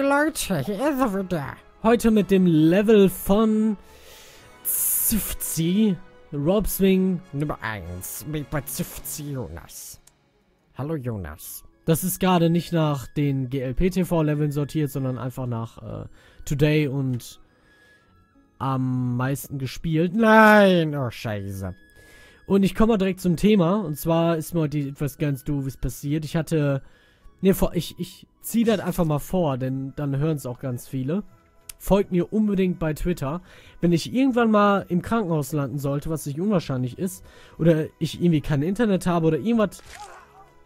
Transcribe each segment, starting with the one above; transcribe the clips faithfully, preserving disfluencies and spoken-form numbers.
Hey Leute, hier ist er wieder. Heute mit dem Level von fünfzig, Rob Swing Nummer eins mit fünfzig Jonas. Hallo Jonas. Das ist gerade nicht nach den G L P T V-Leveln sortiert, sondern einfach nach äh, Today und am meisten gespielt. Nein, oh scheiße. Und ich komme mal direkt zum Thema. Und zwar ist mir heute etwas ganz doofes passiert. Ich hatte... Ne, ich, ich ziehe das einfach mal vor, denn dann hören es auch ganz viele. Folgt mir unbedingt bei Twitter. Wenn ich irgendwann mal im Krankenhaus landen sollte, was nicht unwahrscheinlich ist, oder ich irgendwie kein Internet habe oder irgendwas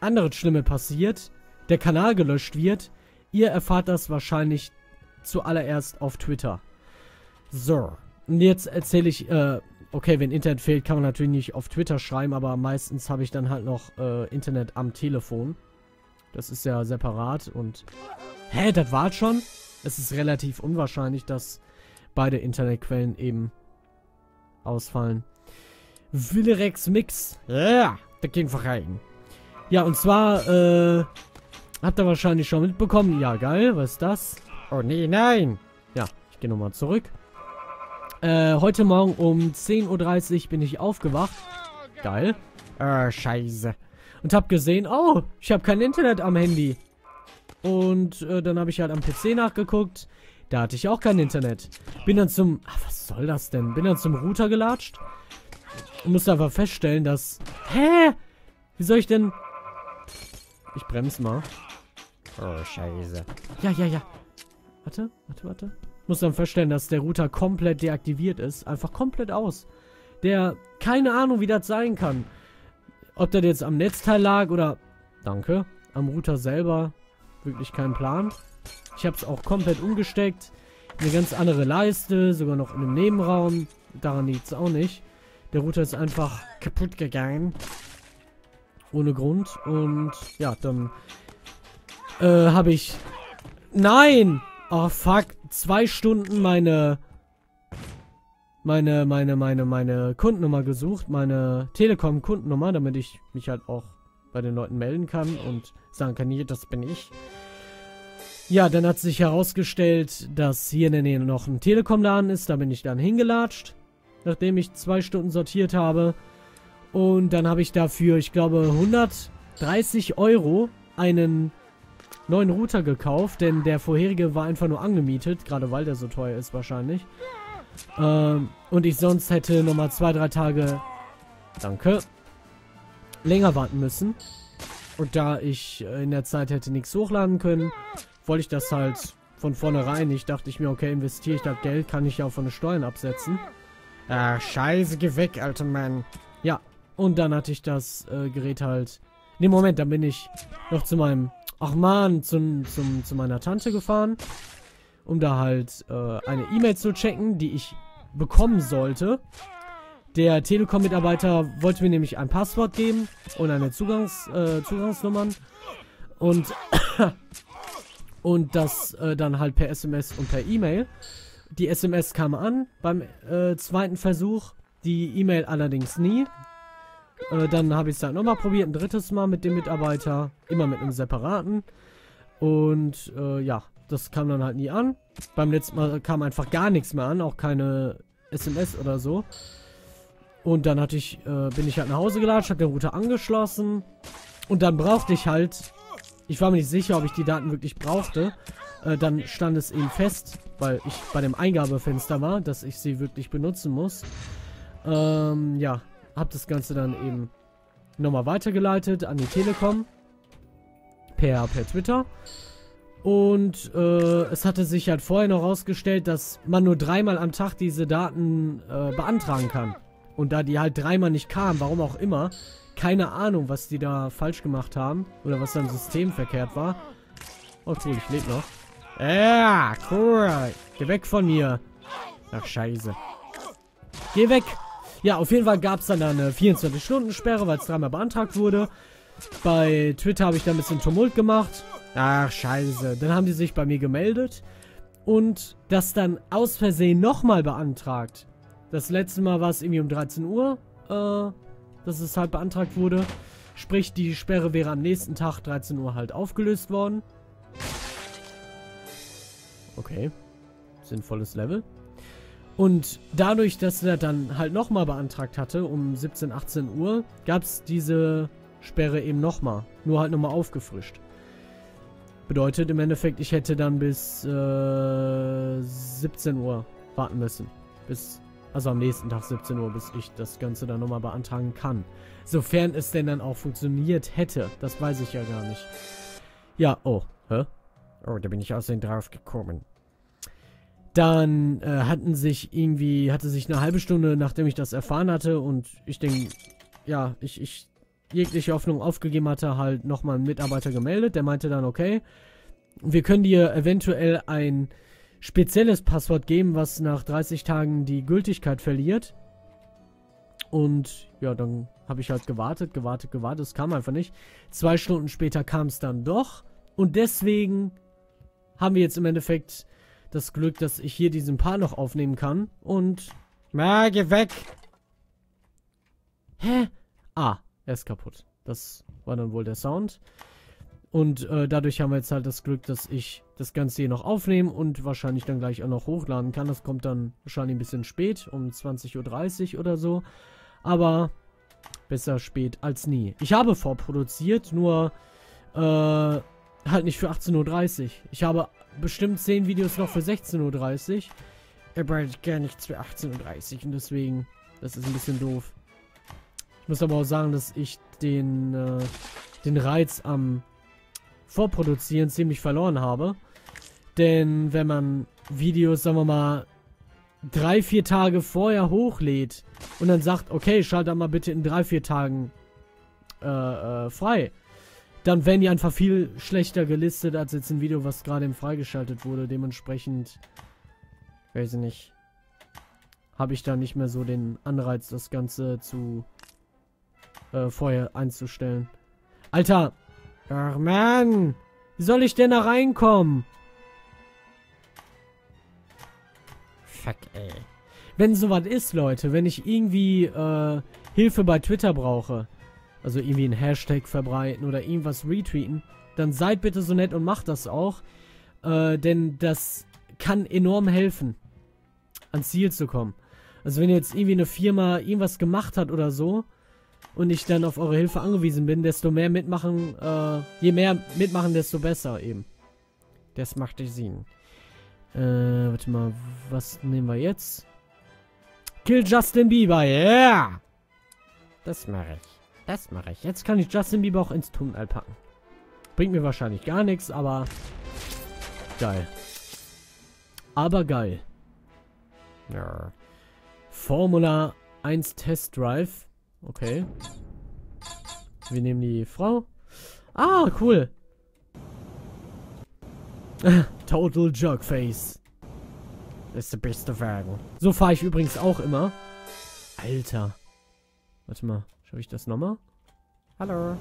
anderes Schlimmes passiert, der Kanal gelöscht wird, ihr erfahrt das wahrscheinlich zuallererst auf Twitter. So, und jetzt erzähle ich, äh, okay, wenn Internet fehlt, kann man natürlich nicht auf Twitter schreiben, aber meistens habe ich dann halt noch äh, Internet am Telefon. Das ist ja separat und... Hä, das war's schon? Es ist relativ unwahrscheinlich, dass beide Internetquellen eben ausfallen. Willerex Mix. Ja, das ging verreiten. Ja, und zwar, äh... habt ihr wahrscheinlich schon mitbekommen. Ja, geil, was ist das? Oh, nee, nein! Ja, ich gehe nochmal zurück. Äh, heute Morgen um zehn Uhr dreißig bin ich aufgewacht. Geil. Äh, scheiße. Und hab gesehen, oh, ich habe kein Internet am Handy. Und äh, dann habe ich halt am P C nachgeguckt. Da hatte ich auch kein Internet. Bin dann zum... Ach, was soll das denn? Bin dann zum Router gelatscht. Und musste einfach feststellen, dass... Hä? Wie soll ich denn... Ich bremse mal. Oh, scheiße. Ja, ja, ja. Warte, warte, warte. Muss dann feststellen, dass der Router komplett deaktiviert ist. Einfach komplett aus. Der... Keine Ahnung, wie das sein kann. Ob das jetzt am Netzteil lag oder... Danke. Am Router selber. Wirklich kein Plan. Ich habe es auch komplett umgesteckt. Eine ganz andere Leiste. Sogar noch in einem Nebenraum. Daran liegt es auch nicht. Der Router ist einfach kaputt gegangen. Ohne Grund. Und ja, dann... Äh, habe ich... Nein! Oh, fuck. Zwei Stunden meine... meine, meine, meine, meine Kundennummer gesucht, meine Telekom-Kundennummer, damit ich mich halt auch bei den Leuten melden kann und sagen kann, hier, das bin ich. Ja, dann hat sich herausgestellt, dass hier in der Nähe noch ein Telekom-Laden ist, da bin ich dann hingelatscht, nachdem ich zwei Stunden sortiert habe. Und dann habe ich dafür, ich glaube, hundertdreißig Euro einen neuen Router gekauft, denn der vorherige war einfach nur angemietet, gerade weil der so teuer ist wahrscheinlich. Ähm, und ich sonst hätte nochmal zwei, drei Tage, danke, länger warten müssen. Und da ich in der Zeit hätte nichts hochladen können, wollte ich das halt von vornherein. Ich dachte ich mir, okay, investiere ich das Geld, kann ich ja auch von den Steuern absetzen. Ah, scheiße, geh weg, alter Mann. Ja, und dann hatte ich das äh, Gerät halt, ne Moment, dann bin ich noch zu meinem, ach man, zum, zum, zu meiner Tante gefahren. Um da halt äh, eine E-Mail zu checken, die ich bekommen sollte. Der Telekom-Mitarbeiter wollte mir nämlich ein Passwort geben und eine Zugangs, äh, Zugangsnummern. Und, und das äh, dann halt per S M S und per E-Mail. Die S M S kam an beim äh, zweiten Versuch, die E-Mail allerdings nie. Äh, dann habe ich es dann nochmal probiert, ein drittes Mal mit dem Mitarbeiter, immer mit einem separaten. Und äh, ja... Das kam dann halt nie an. Beim letzten Mal kam einfach gar nichts mehr an, auch keine S M S oder so. Und dann hatte ich, äh, bin ich halt nach Hause gelatscht, habe den Router angeschlossen. Und dann brauchte ich halt, ich war mir nicht sicher, ob ich die Daten wirklich brauchte. Äh, dann stand es eben fest, weil ich bei dem Eingabefenster war, dass ich sie wirklich benutzen muss. Ähm, ja, habe das Ganze dann eben nochmal weitergeleitet an die Telekom. Per, per Twitter. Und äh, es hatte sich halt vorher noch herausgestellt, dass man nur dreimal am Tag diese Daten äh, beantragen kann. Und da die halt dreimal nicht kamen, warum auch immer, keine Ahnung, was die da falsch gemacht haben. Oder was dann systemverkehrt war. Oh cool, ich lebe noch. Ja, cool. Geh weg von mir. Ach, scheiße. Geh weg. Ja, auf jeden Fall gab es dann eine vierundzwanzig-Stunden-Sperre, weil es dreimal beantragt wurde. Bei Twitter habe ich da ein bisschen Tumult gemacht. Ach, scheiße. Dann haben die sich bei mir gemeldet und das dann aus Versehen nochmal beantragt. Das letzte Mal war es irgendwie um dreizehn Uhr, äh, dass es halt beantragt wurde. Sprich, die Sperre wäre am nächsten Tag dreizehn Uhr halt aufgelöst worden. Okay. Sinnvolles Level. Und dadurch, dass er dann halt nochmal beantragt hatte, um siebzehn, achtzehn Uhr, gab es diese Sperre eben nochmal. Nur halt nochmal aufgefrischt. Bedeutet im Endeffekt, ich hätte dann bis äh, siebzehn Uhr warten müssen. Bis, also am nächsten Tag siebzehn Uhr, bis ich das Ganze dann nochmal beantragen kann. Sofern es denn dann auch funktioniert hätte. Das weiß ich ja gar nicht. Ja, oh. Hä? Oh, da bin ich außerdem drauf gekommen. Dann äh, hatten sich irgendwie, hatte sich eine halbe Stunde, nachdem ich das erfahren hatte und ich denke, ja, ich, ich jegliche Hoffnung aufgegeben hatte, halt nochmal einen Mitarbeiter gemeldet. Der meinte dann, okay, wir können dir eventuell ein spezielles Passwort geben, was nach dreißig Tagen die Gültigkeit verliert. Und ja, dann habe ich halt gewartet, gewartet, gewartet. Es kam einfach nicht. Zwei Stunden später kam es dann doch. Und deswegen haben wir jetzt im Endeffekt das Glück, dass ich hier diesen Paar noch aufnehmen kann. Und... Na, geh weg! Hä? Ah, er ist kaputt. Das war dann wohl der Sound. Und äh, dadurch haben wir jetzt halt das Glück, dass ich das Ganze hier noch aufnehme und wahrscheinlich dann gleich auch noch hochladen kann. Das kommt dann wahrscheinlich ein bisschen spät, um zwanzig Uhr dreißig oder so. Aber besser spät als nie. Ich habe vorproduziert, nur äh, halt nicht für achtzehn Uhr dreißig. Ich habe... bestimmt zehn Videos noch für sechzehn Uhr dreißig. Aber ich gar nichts für achtzehn Uhr dreißig. Und deswegen, das ist ein bisschen doof. Ich muss aber auch sagen, dass ich den, äh, den Reiz am Vorproduzieren ziemlich verloren habe. Denn wenn man Videos, sagen wir mal, drei, vier Tage vorher hochlädt und dann sagt, okay, schalte mal bitte in drei, vier Tagen äh, äh, frei. Dann werden die einfach viel schlechter gelistet als jetzt ein Video, was gerade eben freigeschaltet wurde. Dementsprechend, weiß ich nicht, habe ich da nicht mehr so den Anreiz, das Ganze zu äh, vorher einzustellen. Alter! Ach man! Wie soll ich denn da reinkommen? Fuck, ey. Wenn sowas ist, Leute, wenn ich irgendwie äh, Hilfe bei Twitter brauche... Also irgendwie einen Hashtag verbreiten oder irgendwas retweeten. Dann seid bitte so nett und macht das auch. Äh, denn das kann enorm helfen, ans Ziel zu kommen. Also wenn jetzt irgendwie eine Firma irgendwas gemacht hat oder so und ich dann auf eure Hilfe angewiesen bin, desto mehr mitmachen, äh, je mehr mitmachen, desto besser eben. Das macht Sinn. Äh, warte mal, was nehmen wir jetzt? Kill Justin Bieber, yeah! Das mache ich. Das mache ich. Jetzt kann ich Justin Bieber auch ins Tunnel packen. Bringt mir wahrscheinlich gar nichts, aber... Geil. Aber geil. Ja. Formula eins Test Drive. Okay. Wir nehmen die Frau. Ah, cool. Total Jerkface. Das ist der beste Wagen. So fahre ich übrigens auch immer. Alter. Warte mal. Schaffe ich das nochmal? Hallo.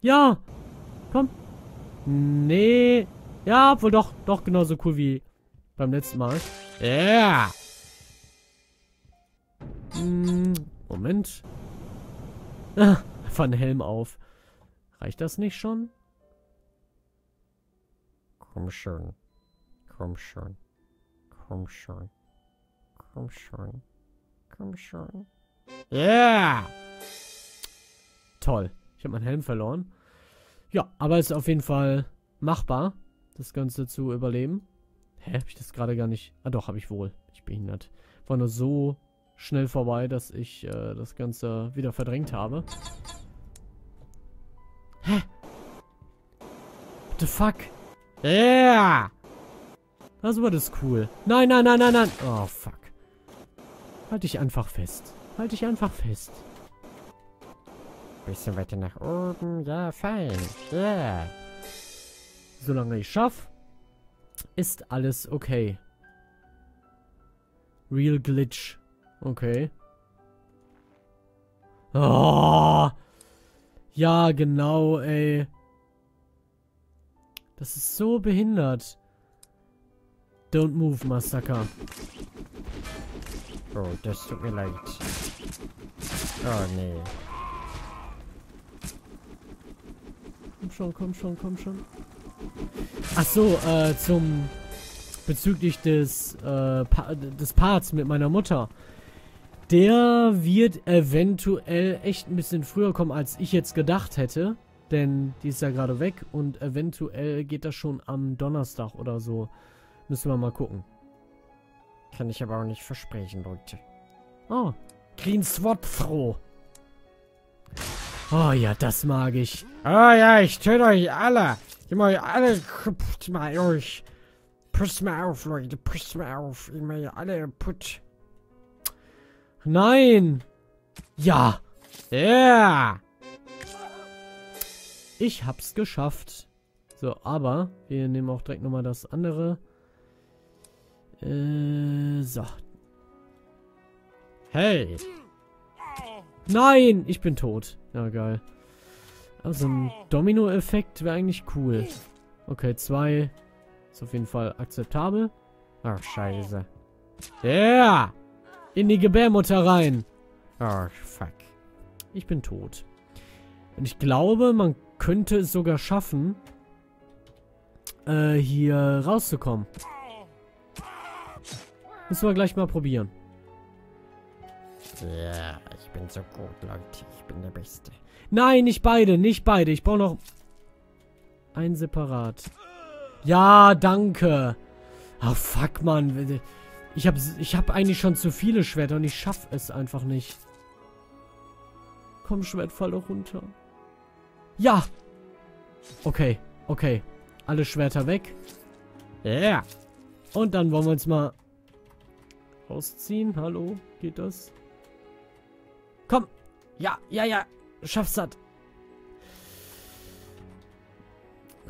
Ja! Komm. Nee. Ja, wohl doch. Doch genauso cool wie beim letzten Mal. Ja! Yeah. Hm, Moment. Ah, einfach einen Helm auf. Reicht das nicht schon? Komm schon. Komm schon. Komm schon. Komm schon. Komm schon. Ja! Yeah. Toll. Ich habe meinen Helm verloren. Ja, aber ist auf jeden Fall machbar, das Ganze zu überleben. Hä? Habe ich das gerade gar nicht... Ah doch, habe ich wohl. Ich bin behindert. War nur so schnell vorbei, dass ich äh, das Ganze wieder verdrängt habe. Hä? What the fuck? Ja! Yeah. Das war das cool. Nein, nein, nein, nein, nein. Oh, fuck. Halt dich einfach fest. Halte ich einfach fest. Bisschen weiter nach oben. Ja, fein. Ja. Yeah. Solange ich schaffe, ist alles okay. Real Glitch. Okay. Oh. Ja, genau, ey. Das ist so behindert. Don't move, Massaker. Oh, das tut mir leid. Oh, nee. Komm schon, komm schon, komm schon. Ach so, äh, zum bezüglich des, äh, pa des Parts mit meiner Mutter, der wird eventuell echt ein bisschen früher kommen, als ich jetzt gedacht hätte. Denn die ist ja gerade weg und eventuell geht das schon am Donnerstag oder so. Müssen wir mal gucken. Kann ich aber auch nicht versprechen, Leute. Oh, Green Swap Throw. Oh ja, das mag ich. Oh ja, ich töte euch alle. Ich mache euch alle kaputt, mal euch. Passt mal auf, Leute, passt mal auf. Ich mache alle kaputt. Nein. Ja. Ja. Yeah. Ich hab's geschafft. So, aber wir nehmen auch direkt nochmal das andere. Äh, so. Hey. Nein, ich bin tot. Ja, geil. Aber so ein Domino-Effekt wäre eigentlich cool. Okay, zwei. Ist auf jeden Fall akzeptabel. Ach, scheiße. Ja. Yeah. In die Gebärmutter rein. Ach, fuck. Ich bin tot. Und ich glaube, man könnte es sogar schaffen, äh, hier rauszukommen. Müssen wir gleich mal probieren. Ja, yeah, ich bin so gut, Leute. Ich bin der Beste. Nein, nicht beide, nicht beide. Ich brauche noch ein separat. Ja, danke. Ah, fuck, Mann. Ich habe ich hab eigentlich schon zu viele Schwerter und ich schaffe es einfach nicht. Komm, Schwert, fall doch runter. Ja. Okay, okay. Alle Schwerter weg. Ja. Yeah. Und dann wollen wir uns mal rausziehen. Hallo, geht das? Komm. Ja, ja, ja. Schaff's das.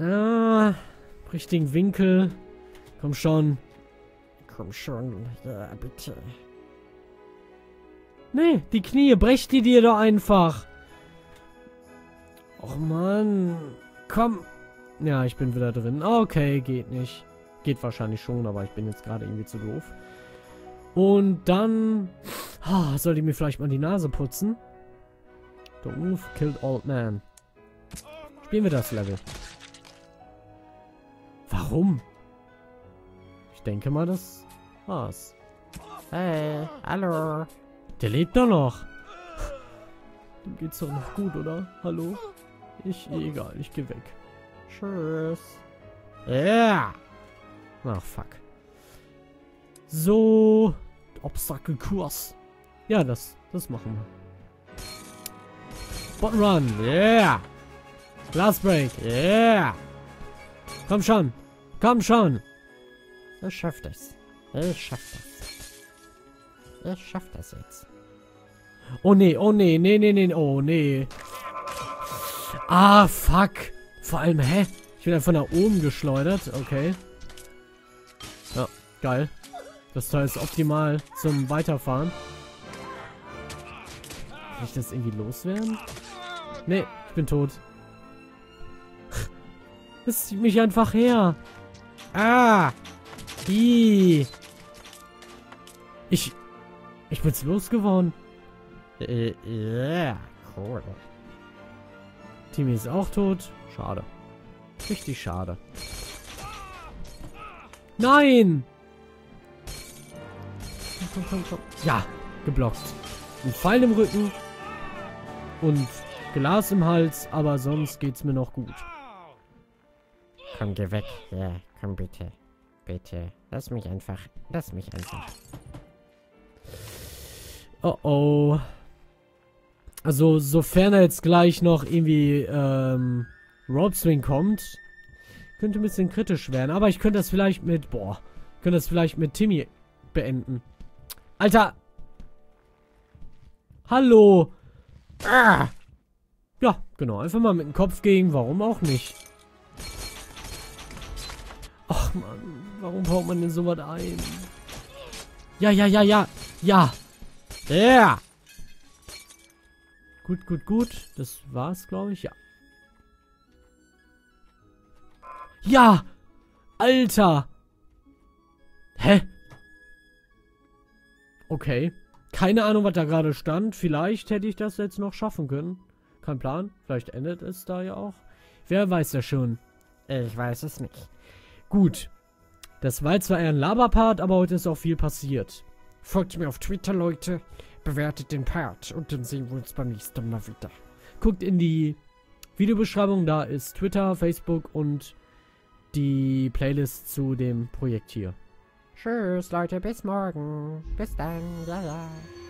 Ah, richtigen Winkel. Komm schon. Komm schon. Ja, bitte. Nee, die Knie. Brech die dir doch einfach. Och, Mann. Komm. Ja, ich bin wieder drin. Okay, geht nicht. Geht wahrscheinlich schon, aber ich bin jetzt gerade irgendwie zu doof. Und dann... Oh, soll ich mir vielleicht mal die Nase putzen? Don't move, killed old man. Spielen wir das Level. Warum? Ich denke mal, das war's. Hey, hallo. Der lebt doch noch. Dem geht's doch noch gut, oder? Hallo? Ich, egal, ich geh weg. Tschüss. Ja. Yeah. Ach, fuck. So. Obstacle-Kurs. Ja, das, das machen wir. Bot Run, yeah! Last Break, yeah! Komm schon! Komm schon! Ich schaff das. Ich schaff das. Ich schaff das jetzt. Oh nee, oh nee, nee, nee, nee, oh nee. Ah, fuck! Vor allem, hä? Ich bin einfach nach oben geschleudert, okay. Ja, geil. Das Teil ist optimal zum Weiterfahren. Kann ich das irgendwie loswerden? Nee, ich bin tot. Das zieht mich einfach her. Ah! Ii. Ich... Ich bin's losgeworden. Äh, yeah, cool. Timmy ist auch tot. Schade. Richtig schade. Nein! Komm, komm, komm. Ja, geblockt. Ein Pfeil im Rücken und Glas im Hals, aber sonst geht's mir noch gut. Komm, geh weg. Ja, komm bitte. Bitte. Lass mich einfach. Lass mich einfach. Oh oh. Also, sofern er jetzt gleich noch irgendwie ähm, Rope Swing kommt, könnte ein bisschen kritisch werden. Aber ich könnte das vielleicht mit. Boah. Ich könnte das vielleicht mit Timmy beenden. Alter! Hallo! Ah. Ja, genau. Einfach mal mit dem Kopf gegen. Warum auch nicht? Ach, Mann. Warum haut man denn sowas ein? Ja, ja, ja, ja. Ja. Ja. Yeah. Gut, gut, gut. Das war's, glaube ich. Ja. Ja! Alter! Hä? Okay. Keine Ahnung, was da gerade stand. Vielleicht hätte ich das jetzt noch schaffen können. Kein Plan. Vielleicht endet es da ja auch. Wer weiß das schon? Ich weiß es nicht. Gut. Das war zwar eher ein Laberpart, aber heute ist auch viel passiert. Folgt mir auf Twitter, Leute. Bewertet den Part und dann sehen wir uns beim nächsten Mal wieder. Guckt in die Videobeschreibung, da ist Twitter, Facebook und die Playlist zu dem Projekt hier. Tschüss, Leute, bis morgen. Bis dann. Ja, ja.